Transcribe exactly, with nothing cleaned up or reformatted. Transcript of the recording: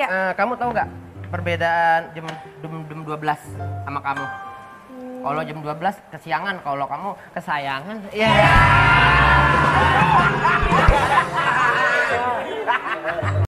Ya. Uh, kamu tahu nggak perbedaan jam, jam, jam dua belas sama kamu? Hmm. Kalau jam dua belas kesiangan, kalau kamu kesayangan. Iya. Yeah.